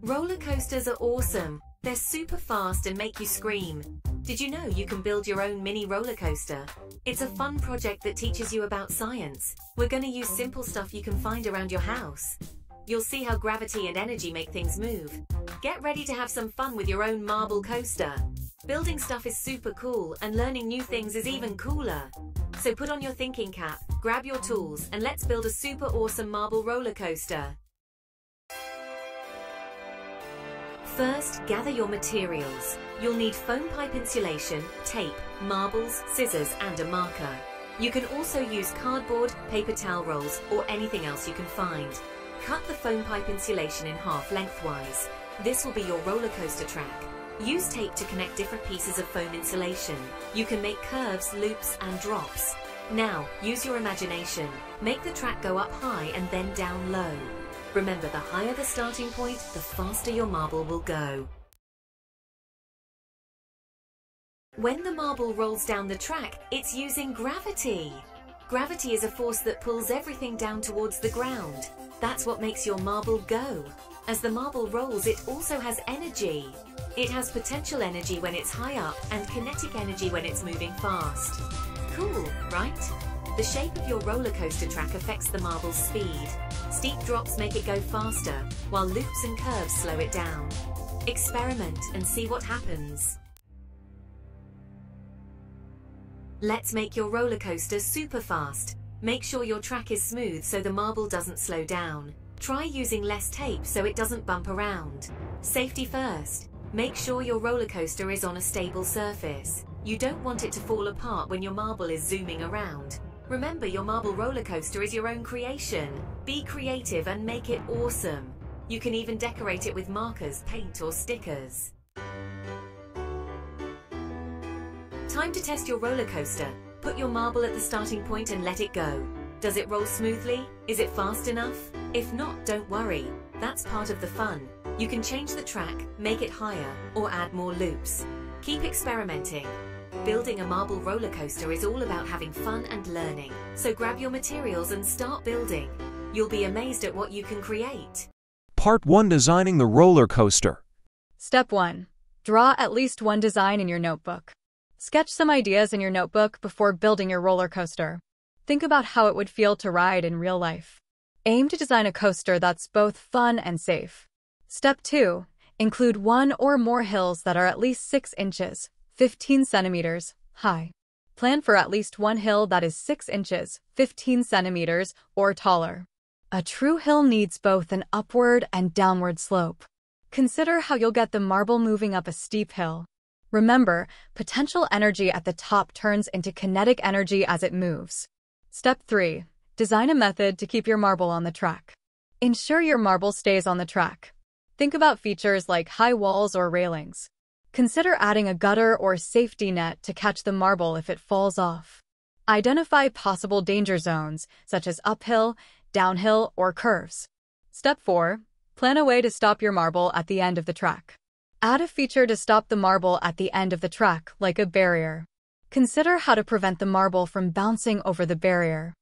Roller coasters are awesome. They're super fast and make you scream. Did you know you can build your own mini roller coaster? It's a fun project that teaches you about science. We're going to use simple stuff you can find around your house. You'll see how gravity and energy make things move. Get ready to have some fun with your own marble coaster. Building stuff is super cool, and learning new things is even cooler. So put on your thinking cap, grab your tools, and let's build a super awesome marble roller coaster. First, gather your materials. You'll need foam pipe insulation, tape, marbles, scissors, and a marker. You can also use cardboard, paper towel rolls, or anything else you can find. Cut the foam pipe insulation in half lengthwise. This will be your roller coaster track. Use tape to connect different pieces of foam insulation. You can make curves, loops, and drops. Now, use your imagination. Make the track go up high and then down low. Remember, the higher the starting point, the faster your marble will go. When the marble rolls down the track, it's using gravity. Gravity is a force that pulls everything down towards the ground. That's what makes your marble go. As the marble rolls, it also has energy. It has potential energy when it's high up and kinetic energy when it's moving fast. Cool, right? The shape of your roller coaster track affects the marble's speed. Steep drops make it go faster, while loops and curves slow it down. Experiment and see what happens. Let's make your roller coaster super fast. Make sure your track is smooth so the marble doesn't slow down. Try using less tape so it doesn't bump around. Safety first. Make sure your roller coaster is on a stable surface. You don't want it to fall apart when your marble is zooming around. Remember, your marble roller coaster is your own creation. Be creative and make it awesome. You can even decorate it with markers, paint, or stickers. Time to test your roller coaster. Put your marble at the starting point and let it go. Does it roll smoothly? Is it fast enough? If not, don't worry. That's part of the fun. You can change the track, make it higher, or add more loops. Keep experimenting. Building a marble roller coaster is all about having fun and learning, so grab your materials and start building. You'll be amazed at what you can create. Part 1: Designing the roller coaster. Step 1. Draw at least one design in your notebook. Sketch some ideas in your notebook before building your roller coaster. Think about how it would feel to ride in real life. Aim to design a coaster that's both fun and safe. Step 2. Include one or more hills that are at least 6 inches, 15 centimeters, high. Plan for at least one hill that is 6 inches, 15 centimeters, or taller. A true hill needs both an upward and downward slope. Consider how you'll get the marble moving up a steep hill. Remember, potential energy at the top turns into kinetic energy as it moves. Step 3. Design a method to keep your marble on the track. Ensure your marble stays on the track. Think about features like high walls or railings. Consider adding a gutter or safety net to catch the marble if it falls off. Identify possible danger zones, such as uphill, downhill, or curves. Step 4. Plan a way to stop your marble at the end of the track. Add a feature to stop the marble at the end of the track, like a barrier. Consider how to prevent the marble from bouncing over the barrier.